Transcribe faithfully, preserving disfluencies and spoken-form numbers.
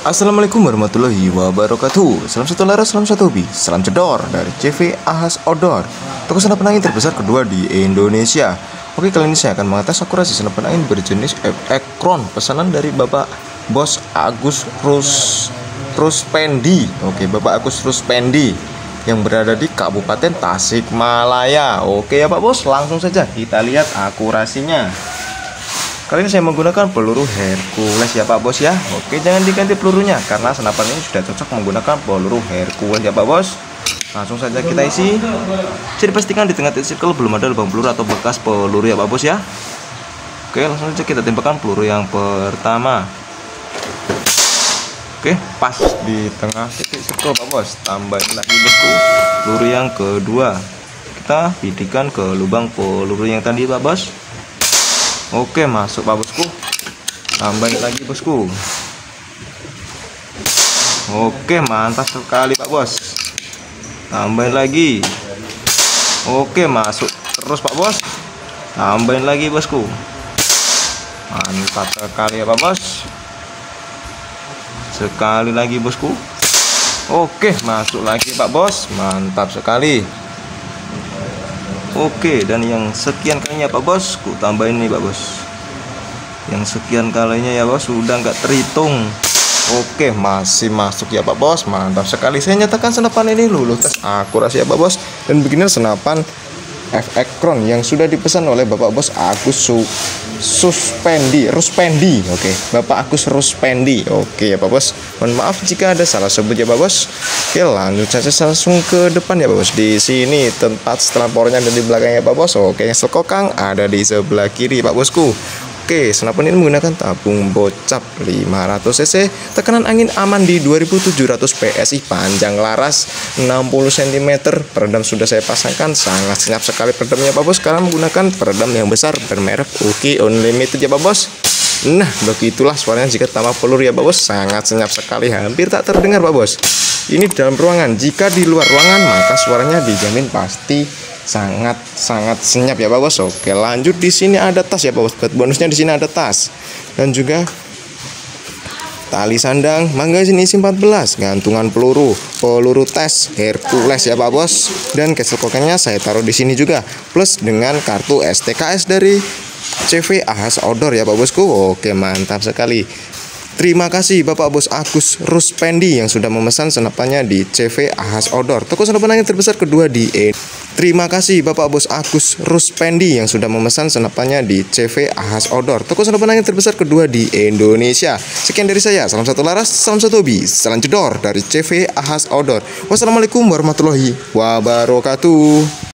Assalamualaikum warahmatullahi wabarakatuh. Salam satu laras, salam satu hobi, salam cedor dari C V Ahas Odor, toko senapan angin terbesar kedua di Indonesia. Oke, kali ini saya akan mengetes akurasi senapan angin berjenis F X Crown pesanan dari Bapak Bos Agus Rus Ruspendi. Oke, Bapak Agus Ruspendi yang berada di Kabupaten Tasikmalaya. Oke ya Pak Bos, langsung saja kita lihat akurasinya. Kali ini saya menggunakan peluru Hercules ya Pak Bos ya. Oke, jangan diganti pelurunya karena senapan ini sudah cocok menggunakan peluru Hercules ya Pak Bos. Langsung saja kita isi. Jadi pastikan di tengah testikel belum ada lubang peluru atau bekas peluru ya Pak Bos ya. Oke, langsung saja kita tembakan peluru yang pertama. Oke, pas di tengah testikel Pak Bos. Tambahin lagi bosku peluru yang kedua. Kita bidikan ke lubang peluru yang tadi Pak Bos. Oke, masuk Pak Bosku. Tambahin lagi Bosku. Oke, mantap sekali Pak Bos. Tambahin lagi. Oke, masuk terus Pak Bos. Tambahin lagi Bosku. Mantap sekali ya Pak Bos. Sekali lagi Bosku. Oke, masuk lagi Pak Bos. Mantap sekali. Oke, dan yang sekian kalinya Pak Bos, ku tambahin nih Pak Bos. Yang sekian kalinya ya Bos, sudah nggak terhitung. Oke, masih masuk ya Pak Bos, mantap sekali. Saya nyatakan senapan ini lulus tes akurasi ya Pak Bos. Dan begini senapan F X Crown yang sudah dipesan oleh Bapak Bos Agus Ruspendi, Ruspendi. Oke, Bapak Agus Ruspendi. Oke ya Pak Bos. Mohon maaf jika ada salah sebut ya Pak Bos. Oke, lanjut saja langsung ke depan ya Pak Bos. Di sini tempat strampornya ada di belakangnya Pak Bos. Oke, yang selkokang ada di sebelah kiri Pak Bosku. Oke, senapan ini menggunakan tabung bocap lima ratus cc, tekanan angin aman di dua ribu tujuh ratus P S I, panjang laras enam puluh sentimeter, peredam sudah saya pasangkan, sangat senyap sekali peredamnya Pak Bos, karena menggunakan peredam yang besar bermerek U K Unlimited ya Pak Bos. Nah, begitulah suaranya jika tambah peluru ya Pak Bos, sangat senyap sekali, hampir tak terdengar Pak Bos. Ini dalam ruangan, jika di luar ruangan maka suaranya dijamin pasti sangat-sangat senyap ya Pak Bos. Oke, lanjut di sini ada tas ya Pak Bos. Buat bonusnya di sini ada tas dan juga tali sandang, magasin isi empat belas, gantungan peluru, peluru tes Hercules ya Pak Bos. Dan castle kokangnya saya taruh di sini juga, plus dengan kartu S T K S dari C V Ahas Odor ya Pak Bosku. Oke, mantap sekali. Terima kasih Bapak Bos Agus Ruspendi yang sudah memesan senapannya di C V Ahas Odor, toko senapan angin terbesar kedua di E. Terima kasih Bapak Bos Agus Ruspendi yang sudah memesan senapannya di C V Ahas Odor, toko senapan angin terbesar kedua di Indonesia. Sekian dari saya, salam satu laras, salam satu hobi, salam jedor dari C V Ahas Odor. Wassalamualaikum warahmatullahi wabarakatuh.